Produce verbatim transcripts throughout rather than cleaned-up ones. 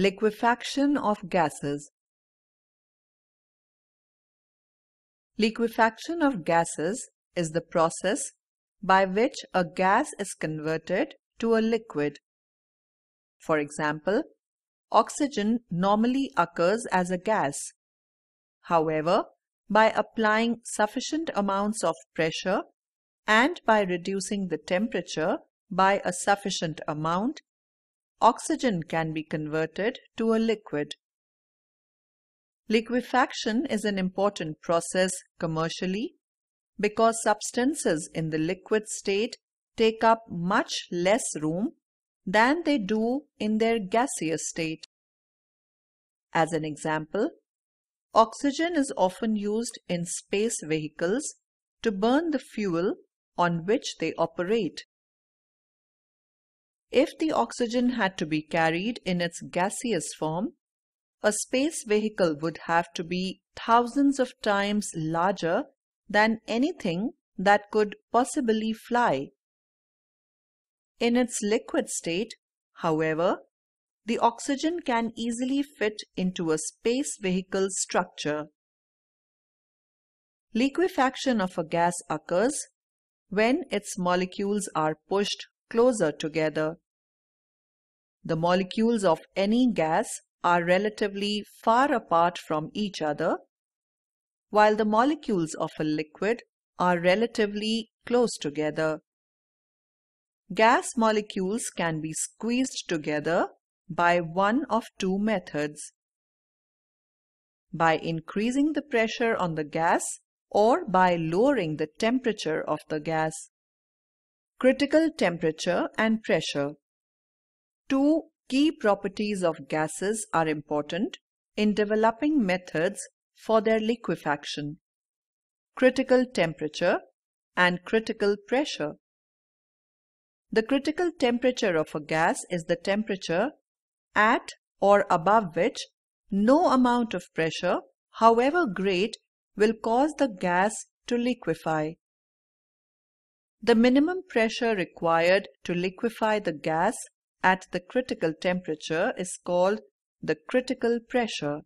Liquefaction of gases. Liquefaction of gases is the process by which a gas is converted to a liquid. For example, oxygen normally occurs as a gas. However, by applying sufficient amounts of pressure and by reducing the temperature by a sufficient amount, oxygen can be converted to a liquid. Liquefaction is an important process commercially because substances in the liquid state take up much less room than they do in their gaseous state. As an example, oxygen is often used in space vehicles to burn the fuel on which they operate. If the oxygen had to be carried in its gaseous form, a space vehicle would have to be thousands of times larger than anything that could possibly fly. In its liquid state, however, the oxygen can easily fit into a space vehicle structure. Liquefaction of a gas occurs when its molecules are pushed closer together. The molecules of any gas are relatively far apart from each other, while the molecules of a liquid are relatively close together. Gas molecules can be squeezed together by one of two methods: by increasing the pressure on the gas or by lowering the temperature of the gas. Critical temperature and pressure. Two key properties of gases are important in developing methods for their liquefaction: critical temperature and critical pressure. The critical temperature of a gas is the temperature at or above which no amount of pressure, however great, will cause the gas to liquefy. The minimum pressure required to liquefy the gas at the critical temperature is called the critical pressure.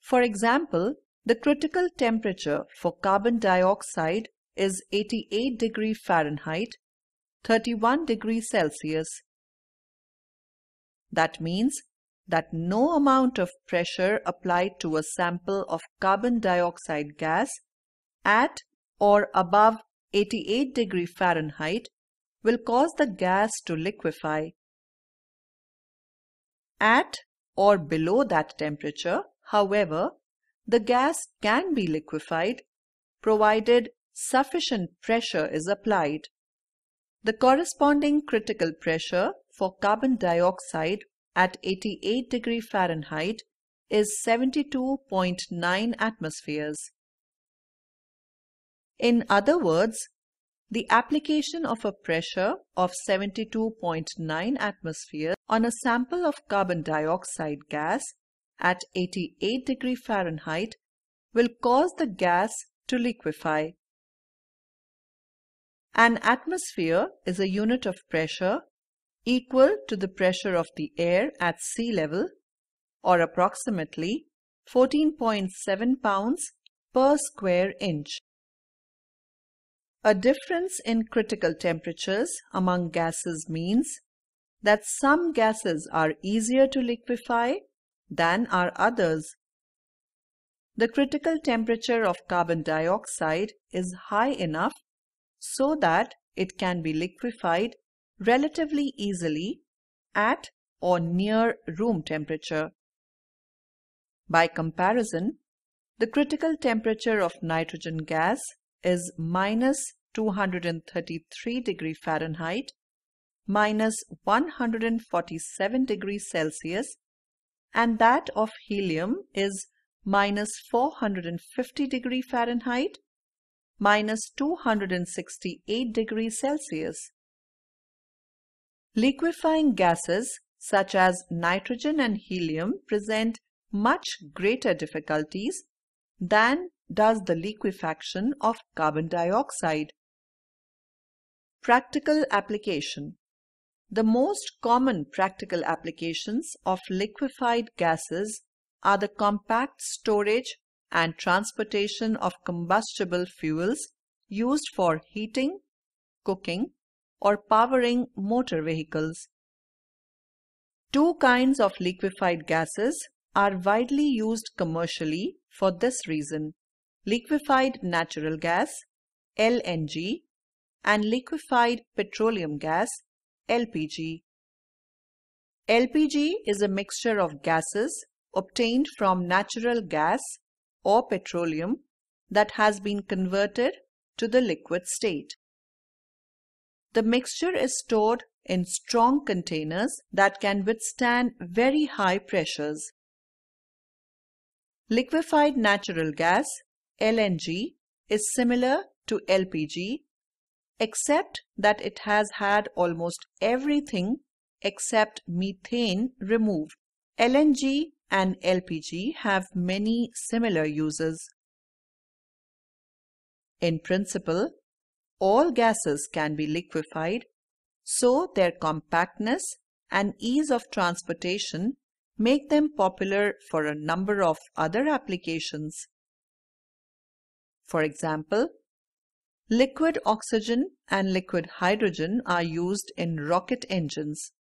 For example, the critical temperature for carbon dioxide is eighty-eight degrees Fahrenheit, thirty-one degrees Celsius. That means that no amount of pressure applied to a sample of carbon dioxide gas at or above eighty-eight degrees Fahrenheit will cause the gas to liquefy. At or below that temperature, however, the gas can be liquefied, provided sufficient pressure is applied. The corresponding critical pressure for carbon dioxide at eighty-eight degrees Fahrenheit is seventy-two point nine atmospheres. In other words, the application of a pressure of seventy-two point nine atmospheres on a sample of carbon dioxide gas at eighty-eight degrees Fahrenheit will cause the gas to liquefy. An atmosphere is a unit of pressure equal to the pressure of the air at sea level, or approximately fourteen point seven pounds per square inch. A difference in critical temperatures among gases means that some gases are easier to liquefy than are others. The critical temperature of carbon dioxide is high enough so that it can be liquefied relatively easily at or near room temperature. By comparison, the critical temperature of nitrogen gas is minus two hundred thirty-three degrees Fahrenheit, minus one hundred forty-seven degrees Celsius, and that of helium is minus four hundred fifty degrees Fahrenheit, minus two hundred sixty-eight degrees Celsius. Liquefying gases such as nitrogen and helium present much greater difficulties than does the liquefaction of carbon dioxide. Practical application. The most common practical applications of liquefied gases are the compact storage and transportation of combustible fuels used for heating, cooking, or powering motor vehicles. Two kinds of liquefied gases are widely used commercially for this reason: liquefied natural gas, L N G, and liquefied petroleum gas, L P G. L P G is a mixture of gases obtained from natural gas or petroleum that has been converted to the liquid state. The mixture is stored in strong containers that can withstand very high pressures. Liquefied natural gas, L N G, is similar to L P G, except that it has had almost everything except methane removed. L N G and L P G have many similar uses. In principle, all gases can be liquefied, so their compactness and ease of transportation make them popular for a number of other applications. For example, liquid oxygen and liquid hydrogen are used in rocket engines.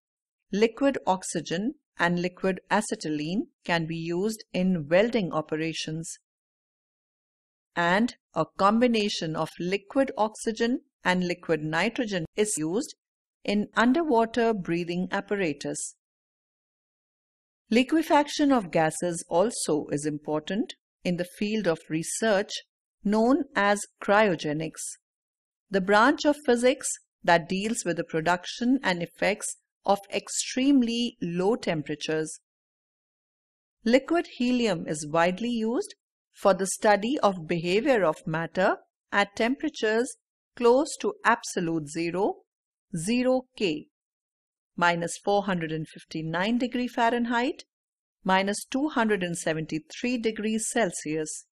Liquid oxygen and liquid acetylene can be used in welding operations. And a combination of liquid oxygen and liquid nitrogen is used in underwater breathing apparatus. Liquefaction of gases also is important in the field of research known as cryogenics, the branch of physics that deals with the production and effects of extremely low temperatures. Liquid helium is widely used for the study of behavior of matter at temperatures close to absolute zero, zero K, minus four hundred fifty-nine degrees Fahrenheit, minus two hundred seventy-three degrees Celsius.